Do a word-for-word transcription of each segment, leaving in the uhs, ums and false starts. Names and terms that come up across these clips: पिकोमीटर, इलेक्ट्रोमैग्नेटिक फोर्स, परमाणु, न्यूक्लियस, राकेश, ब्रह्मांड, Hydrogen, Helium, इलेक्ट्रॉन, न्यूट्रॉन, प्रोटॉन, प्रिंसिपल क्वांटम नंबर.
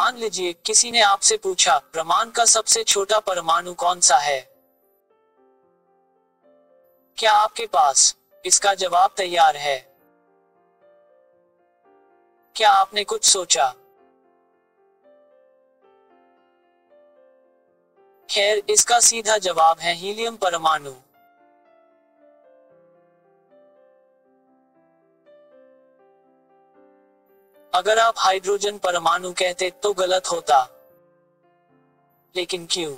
मान लीजिए किसी ने आपसे पूछा, ब्रह्मांड का सबसे छोटा परमाणु कौन सा है? क्या आपके पास इसका जवाब तैयार है? क्या आपने कुछ सोचा? खैर, इसका सीधा जवाब है हीलियम परमाणु। अगर आप हाइड्रोजन परमाणु कहते तो गलत होता। लेकिन क्यों?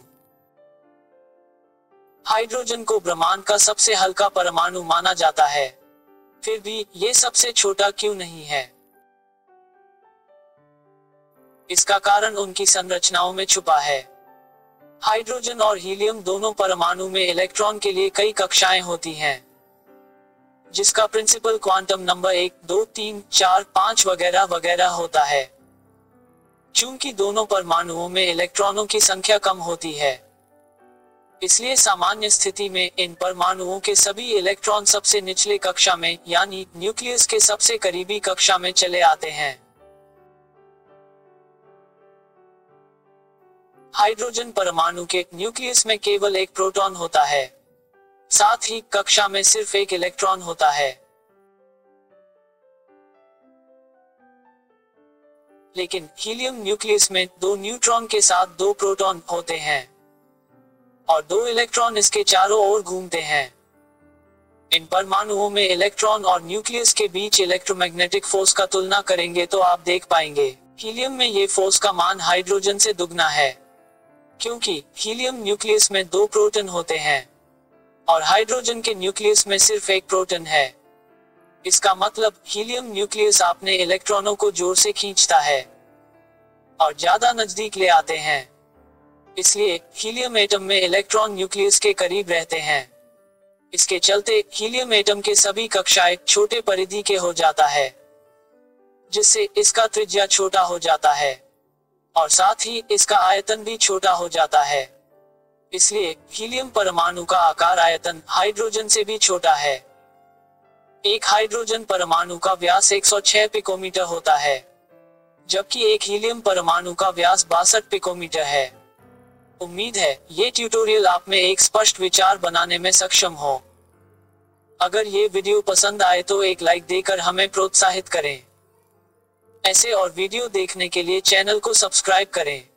हाइड्रोजन को ब्रह्मांड का सबसे हल्का परमाणु माना जाता है, फिर भी ये सबसे छोटा क्यों नहीं है? इसका कारण उनकी संरचनाओं में छुपा है। हाइड्रोजन और हीलियम दोनों परमाणु में इलेक्ट्रॉन के लिए कई कक्षाएं होती हैं, जिसका प्रिंसिपल क्वांटम नंबर एक, दो, तीन, चार, पांच वगैरह वगैरह होता है। चूंकि दोनों परमाणुओं में इलेक्ट्रॉनों की संख्या कम होती है, इसलिए सामान्य स्थिति में इन परमाणुओं के सभी इलेक्ट्रॉन सबसे निचले कक्षा में यानी न्यूक्लियस के सबसे करीबी कक्षा में चले आते हैं। हाइड्रोजन परमाणु के न्यूक्लियस में केवल एक प्रोटॉन होता है, साथ ही कक्षा में सिर्फ एक इलेक्ट्रॉन होता है। लेकिन हीलियम न्यूक्लियस में दो न्यूट्रॉन के साथ दो प्रोटॉन होते हैं और दो इलेक्ट्रॉन इसके चारों ओर घूमते हैं। इन परमाणुओं में इलेक्ट्रॉन और न्यूक्लियस के बीच इलेक्ट्रोमैग्नेटिक फोर्स का तुलना करेंगे तो आप देख पाएंगे हीलियम में ये फोर्स का मान हाइड्रोजन से दुगना है, क्योंकि हीलियम न्यूक्लियस में दो प्रोटॉन होते हैं और हाइड्रोजन के न्यूक्लियस में सिर्फ एक प्रोटॉन है। इसका मतलब हीलियम न्यूक्लियस अपने इलेक्ट्रॉनों को जोर से खींचता है और ज्यादा नजदीक ले आते हैं, इसलिए हीलियम एटम में इलेक्ट्रॉन न्यूक्लियस के करीब रहते हैं। इसके चलते हीलियम एटम के सभी कक्षाएं छोटे परिधि के हो जाता है, जिससे इसका त्रिज्या छोटा हो जाता है और साथ ही इसका आयतन भी छोटा हो जाता है। इसलिए हीलियम परमाणु का आकार आयतन हाइड्रोजन से भी छोटा है। एक हाइड्रोजन परमाणु का व्यास एक सौ छह पिकोमीटर होता है, जबकि एक हीलियम परमाणु का व्यास बासठ पिकोमीटर है। उम्मीद है ये ट्यूटोरियल आप में एक स्पष्ट विचार बनाने में सक्षम हो। अगर ये वीडियो पसंद आए तो एक लाइक देकर हमें प्रोत्साहित करें। ऐसे और वीडियो देखने के लिए चैनल को सब्सक्राइब करें।